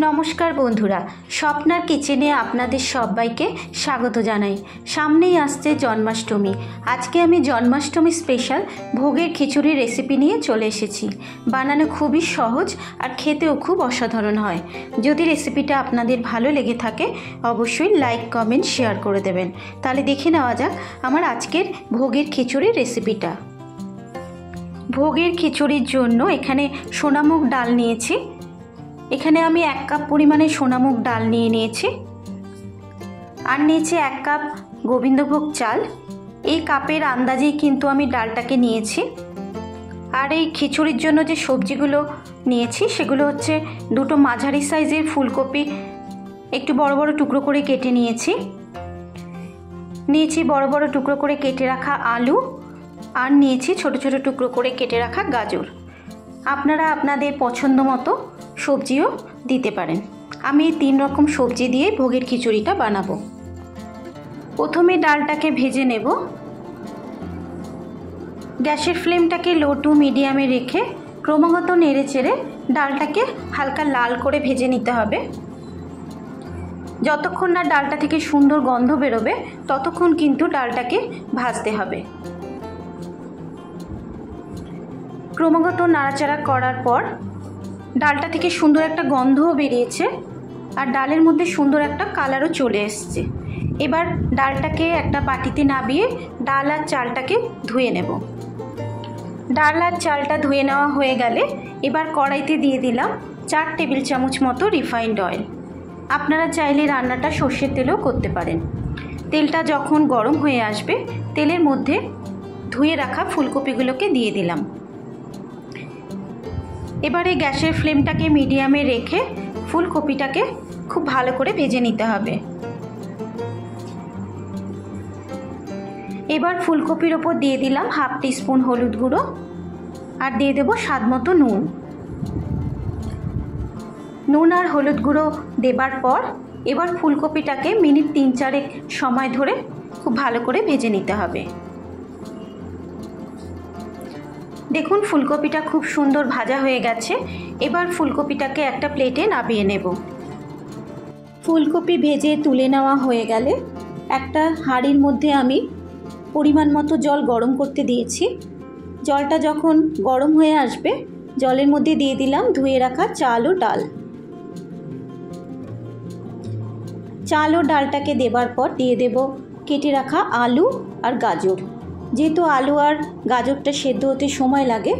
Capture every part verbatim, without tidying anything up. नमस्कार बंधुरा स्वप्नार किचेने आपनादेर सबाइके स्वागत जानाई। सामनेई आसछे जन्माष्टमी। आजके आमी जन्माष्टमी स्पेशल भोगेर खिचुड़ी रेसिपि निये चले एसेछि। बानानो खूबई सहज और खेतेओ खूब असाधारण हय। यदि रेसिपिटा आपनादेर भालो लेगे थाके अवश्यई लाइक कमेंट शेयर करे देबेन। ताहले देखे नेওয়া যাক आमार आजकेर भोगेर खिचुड़ी रेसिपिटा। भोगेर खिचुड़िर जोन्नो एखाने सोनामुख डाल निয়েছি। एखाने आमी एक कप परिमाणे सोनामुख डाल निये निয়েছি। आर निয়েছি एक कप गोविंदभोग चाल। एई कपेर आन्दाजे किन्तु आमी डालटाके निয়েছি। आर एई खिचुड़िर जोन्नो जे सब्जिगुलो निয়েছি सेगुलो होच्छे दुटो माझारि साइजेर फुलकपि एकटु बड़ बड़ टुकरो करे केटे निয়েছি। निয়েছি बड़ बड़ टुकरो करे केटे राखा आलू आर निয়েছি छोटो छोटो टुकरो करे केटे राखा गाजर। आपनारा आपनादेर पछन्द मतो सब्जिओ दीते पारें। आमी तीन रकम सब्जी दिए भोगेर खिचुड़ीटा बनाबो। प्रथमे डालटाके भेजे नेब। ग्यासेर फ्लेमटाके लो टू मीडियामे रेखे क्रमागत नेड़े चेड़े डालटाके हालका लाल करे भेजे निते हबे। जतक्षण ना डालटा थेके सुंदर गन्ध बेरोबे ततक्षण किन्तु डालटाके भाजते हबे। क्रमागत नाड़ाचाड़ा करार पर डालटा थेके सुंदर एक गन्धो बेरिয়েছে और डालेर मध्य सुंदर एक कलरों चले एसेছে। एबार डालटाके एक बाटीते नामिये डाल और चालटाके धुए नेब। डाल और चालटा धुए नेওয়া হয়ে গেলে এবার কড়াইতে দিয়ে দিলাম चार टेबिल चामच मतो रिफाइंड अएल। आपनारा चाइले रान्नाटा सर्षेर तेलेও करते पारेन। तेलटा যখন गरम হয়ে আসবে তেলের মধ্যে ধুয়ে রাখা ফুলকপিগুলোকে দিয়ে দিলাম। एबारे गैसेर फ्लेमटाके मीडियामे रेखे फुलकपिटाके खूब भालो करे भेजे निते हबे। एबार फुलकपिर ओपर दिए दिलाम हाफ टी स्पून हलुद गुड़ो और दिए देब स्वादमतो नून। नून और हलुद गुड़ो देवार पर एबार फुलकपिटाके मिनिट तीन चारेक समय धरे खूब भालो करे भेजे निते हबे। देखुन फुलकपिटा खूब सुंदर भाजा हो गेछे। एबार फुलकपिटाके एकटा प्लेटे नामिये नेब। फुलकपि भेजे तुले नेওয়া হয়ে গেলে একটা হাঁড়ির মধ্যে আমি পরিমাণ মতো জল গরম করতে দিয়েছি। জলটা যখন গরম হয়ে আসবে জলের মধ্যে দিয়ে দিলাম ধুয়ে রাখা চাল ও ডাল। চাল ও ডালটাকে দেবার পর দিয়ে দেব কেটে রাখা আলু আর গাজর। जेहेतु आलू और गाजरटा सेদ্ধ होते समय लागे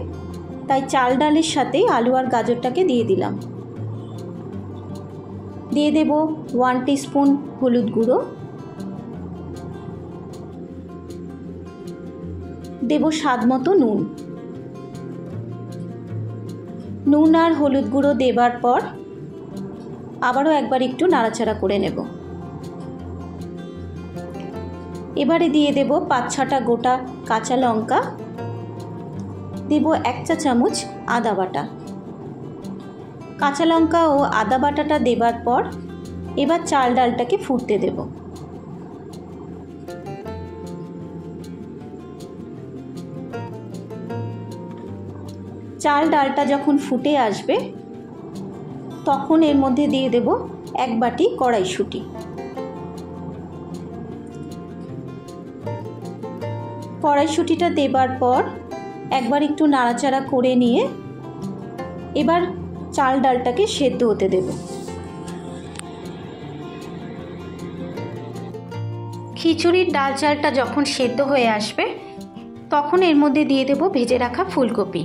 ताई चाल डालेर साथे आलू और गाजरटाके दिए दिलाम। दिए देब वन टीस्पून हलुद गुड़ो। देब स्वादमतो नून। नून और हलुद गुड़ो देवार पर आबारो एकबार एकटु नाड़ाचाड़ा करे नेब। एबारे दिए देव पाँच छाटा गोटा काचा लंका। देव एक चा चामच आदा बाटा। काचा लंका और आदा बाटाटा देवार पर एबार चाल डालटाके फुटते देव। चाल डालटा जखन फुटे आसबे तखन एर मध्य दिए देव एक बाटी कड़ाईशुटी। कड़ाईशुटीटा देवार पर एक बार एकटू नाड़ाचाड़ा करे निये एबार चाल डालटाके सेদ্ধ होते देब। खिचुड़िर डाल चालटा जखन सेদ্ধ होये आसबे तखन एर मध्य दिए देब भेजे राखा फुलकपि।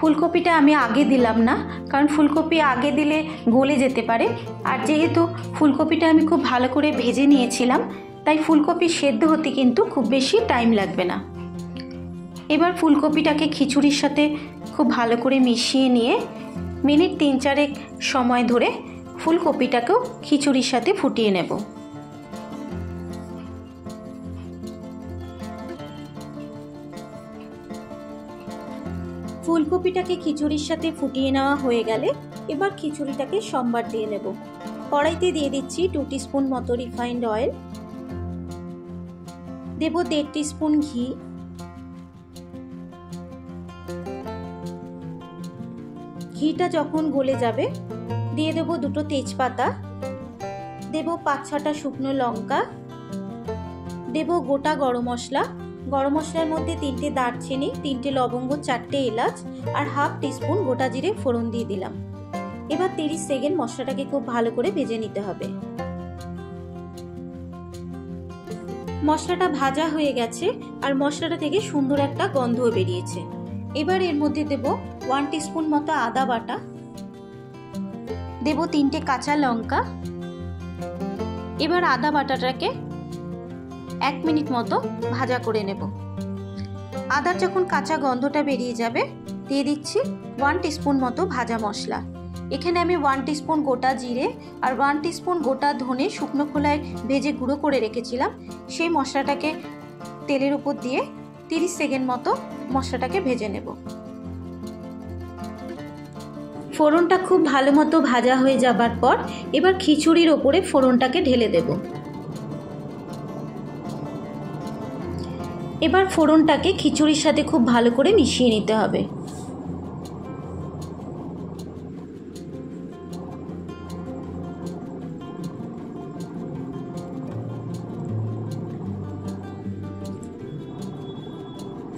फुलकपिटा आमी आगे दिलाम ना कारण फुलकपि आगे दिले गले जेते पारे आर जेहेतु फुलकपिटा आमी खूब भालो करे भेजे नियेछिलाम ताई फुलकपि सेদ্ধ होते किन्तु खूब बेशी टाइम लागबे ना। एबार फुलकपिटाके खिचुड़िर साथे खूब भालो करे मिशिये निये मिनिट तीन चारेक समय धरे फुलकपिटाकेও खिचुड़िर साथे फुटिये नेब। फुलकपिटाके खिचुड़िर साथे फुटिये नेওয়া হয়ে গেলে এবার खिचुड़িটাকে সম্ভার দিয়ে নেব। কড়াইতে দিয়ে দিচ্ছি टू टीस्पून মতো রিফাইন্ড অয়েল। देव देड़ टी स्पून घी। घीटा जखन गले जाबे दिए देव दुटो तेजपाता, देव पाँच छाटा शुकनो लंका, देव गोटा गरम मसला, गरम मसलार मध्य तीनटे दारचिनी, तीनटे लवंग, चारटे एलाच और हाफ टी स्पून गोटा जिरे फोड़न दिए दिलाम। एबार तीस सेकेंड मसलाटाके खूब भालो करे भेजे निते हबे। मसलाटा भाजा हये गेछे और मसलाटा थेके सुंदर एकटा गन्ध बेरियेछे। एबार एर मध्य देब वन टीस्पून मतो आदा बाटा, देब तीनटे काँचा लंका। एबार आदा बाटाटाके एक मिनिट मतो भाजा करे नेब। आदार जखन काँचा गन्धटा बेरिये जाबे दिये दिच्छी वन टीस्पून मतो भाजा मसला। एखाने आमी वन टीस्पून गोटा जिरे और वन टीस्पून गोटा धने शुकनो खोलाय भेजे गुड़ो करे रेखेछिलाम, सेई मसलाटाके तेलेर उपर दिये तीस सेकेंड मतो मसलाटाके भेजे नेब। फोड़नटा खूब भालो मतो भाजा हये जाबार पर एबार खिचुड़िर ओपरे फोड़नटाके ढेले देब। एबार फोड़नटाके खिचुड़िर साथे खूब भालो करे मिशिये निते हबे।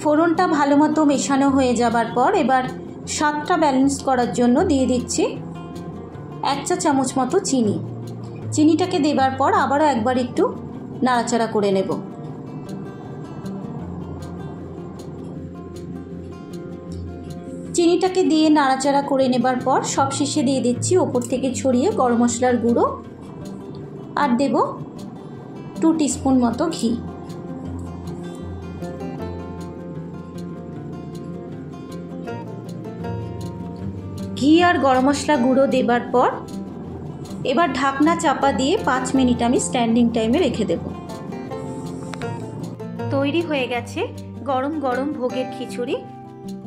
फोड़नटा भालो मतो मेशानो हये जाबार पर एबार स्वादटा बैलेंस करार जोन्नो दिये दिच्छी एक चा चामच मतो चीनी। चीनीटाके देवार पर आबारो एकबार एकटू नाड़ाचाड़ा करे नेब। चीनीटाके दिये नाड़ाचाड़ा करे नेबार पर सबशेषे दिये दिच्छी ओपर थेके छड़िये गरम मसलार गुड़ो आर देब दो टीस्पून मतो घी। घी और गरम मसला गुड़ो देवार पर एबार ढाकना चापा दिए पाँच मिनट आमी स्टैंडिंग टाइमे रेखे देव। तैरी हो गेछे गरम गरम भोगेर खिचुड़ी।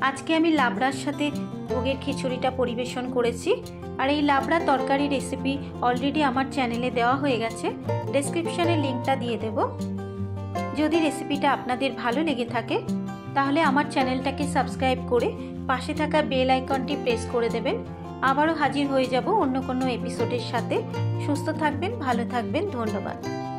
आज के आमी लाबड़ार साथे भोगेर खिचुड़ीटा परिवेशन करेছি। और ये लाबड़ा तरकारी रेसिपि अलरेडी आमार चैनेले देवा हो गेछे, डेस्क्रिप्शने लिंकटा दिए देव। यदि रेसिपिटा आपनादेर भालो लेगे थाके ताहले आमार चैनेलटाके सबस्क्राइब करे पाशे थाका बेल आइकनटी प्रेस करे देबेन। आबारो हाजिर होये जाबो अन्य कोनो एपिसोडेर साथे। सुस्थ थाकबेन, भालो थाकबेन, धन्यवाद।